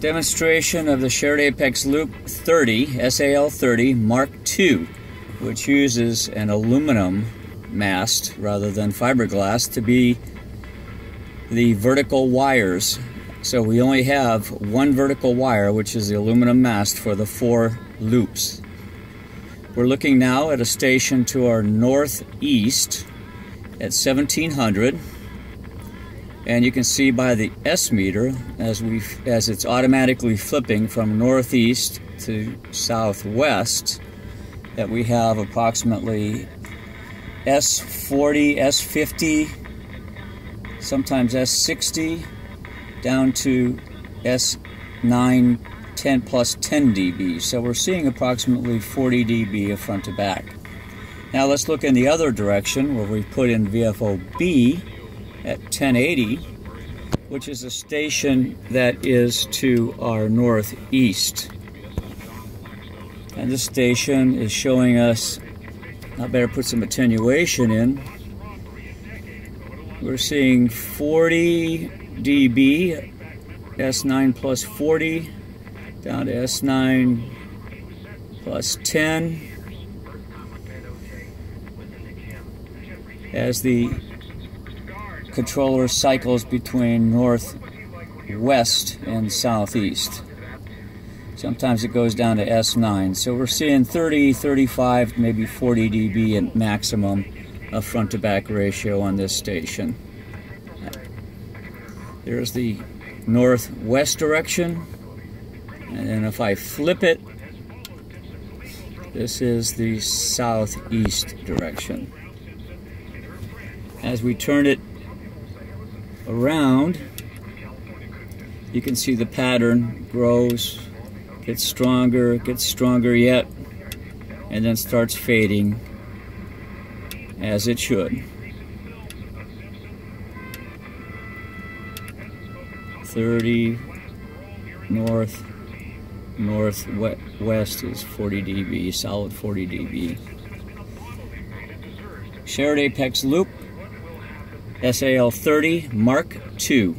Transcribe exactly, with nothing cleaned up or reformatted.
Demonstration of the Shared Apex Loop thirty, S A L thirty Mark two, which uses an aluminum mast rather than fiberglass to be the vertical wires. So we only have one vertical wire, which is the aluminum mast for the four loops. We're looking now at a station to our northeast at seventeen hundred, and you can see by the S meter as we as it's automatically flipping from northeast to southwest that we have approximately S forty, S fifty, sometimes S sixty, down to S nine, ten plus ten D B. So we're seeing approximately forty D B of front to back. Now let's look in the other direction where we put in V F O B at ten eighty, which is a station that is to our northeast. And this station is showing us, I better put some attenuation in. We're seeing forty D B, S nine plus forty, down to S nine plus ten, as the controller cycles between northwest and southeast. Sometimes it goes down to S nine. So we're seeing thirty, thirty-five, maybe forty D B at maximum of front-to-back ratio on this station. There's the northwest direction. And then if I flip it, this is the southeast direction. As we turn it around, you can see the pattern grows, gets stronger, gets stronger yet, and then starts fading as it should. thirty north, northwest is forty D B, solid forty D B. Shared Apex Loop, S A L thirty Mark two.